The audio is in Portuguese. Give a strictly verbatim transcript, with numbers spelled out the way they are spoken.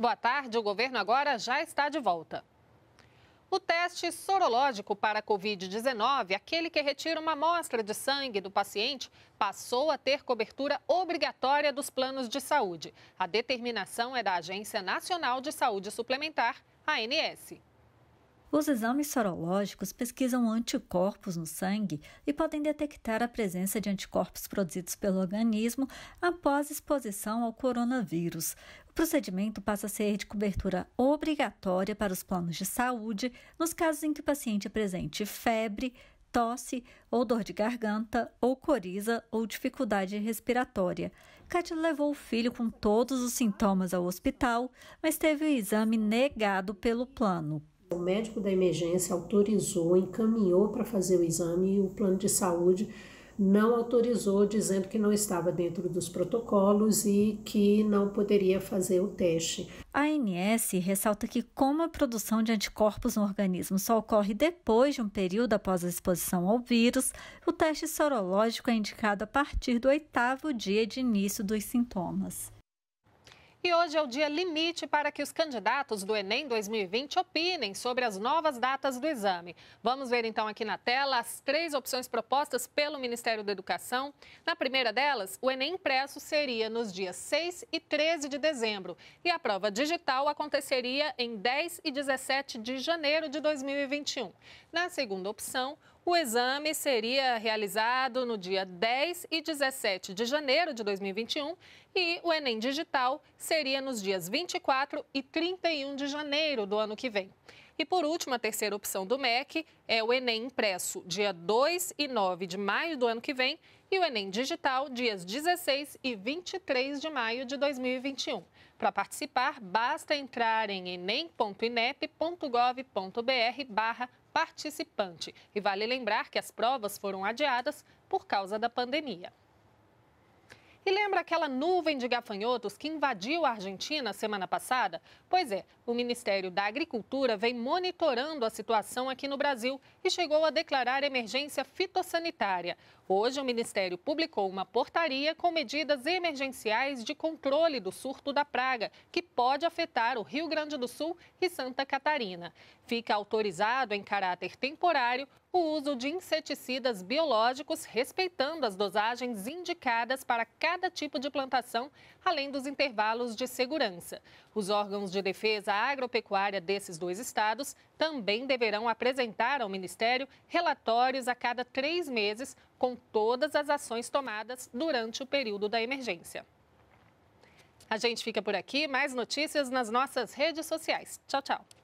Boa tarde, o governo agora já está de volta. O teste sorológico para covid dezenove, aquele que retira uma amostra de sangue do paciente, passou a ter cobertura obrigatória dos planos de saúde. A determinação é da Agência Nacional de Saúde Suplementar, A N S. Os exames sorológicos pesquisam anticorpos no sangue e podem detectar a presença de anticorpos produzidos pelo organismo após exposição ao coronavírus. O procedimento passa a ser de cobertura obrigatória para os planos de saúde nos casos em que o paciente apresente febre, tosse ou dor de garganta, ou coriza ou dificuldade respiratória. Kat levou o filho com todos os sintomas ao hospital, mas teve o exame negado pelo plano. O médico da emergência autorizou, encaminhou para fazer o exame e o plano de saúde não autorizou, dizendo que não estava dentro dos protocolos e que não poderia fazer o teste. A ANS ressalta que, como a produção de anticorpos no organismo só ocorre depois de um período após a exposição ao vírus, o teste sorológico é indicado a partir do oitavo dia de início dos sintomas. E hoje é o dia limite para que os candidatos do Enem dois mil e vinte opinem sobre as novas datas do exame. Vamos ver então aqui na tela as três opções propostas pelo Ministério da Educação. Na primeira delas, o Enem impresso seria nos dias seis e treze de dezembro e a prova digital aconteceria em dez e dezessete de janeiro de dois mil e vinte e um. Na segunda opção, o exame seria realizado no dia dez e dezessete de janeiro de dois mil e vinte e um e o Enem Digital seria nos dias vinte e quatro e trinta e um de janeiro do ano que vem. E por último, a terceira opção do M E C é o Enem Impresso, dia dois e nove de maio do ano que vem e o Enem Digital, dias dezesseis e vinte e três de maio de dois mil e vinte e um. Para participar, basta entrar em enem ponto inep ponto gov ponto br barra participante. E vale lembrar que as provas foram adiadas por causa da pandemia. E lembra aquela nuvem de gafanhotos que invadiu a Argentina semana passada? Pois é, o Ministério da Agricultura vem monitorando a situação aqui no Brasil e chegou a declarar emergência fitossanitária. Hoje, o Ministério publicou uma portaria com medidas emergenciais de controle do surto da praga, que pode afetar o Rio Grande do Sul e Santa Catarina. Fica autorizado em caráter temporário o uso de inseticidas biológicos, respeitando as dosagens indicadas para cada tipo de plantação, além dos intervalos de segurança. Os órgãos de defesa agropecuária desses dois estados também deverão apresentar ao Ministério relatórios a cada três meses com todas as ações tomadas durante o período da emergência. A gente fica por aqui. Mais notícias nas nossas redes sociais. Tchau, tchau.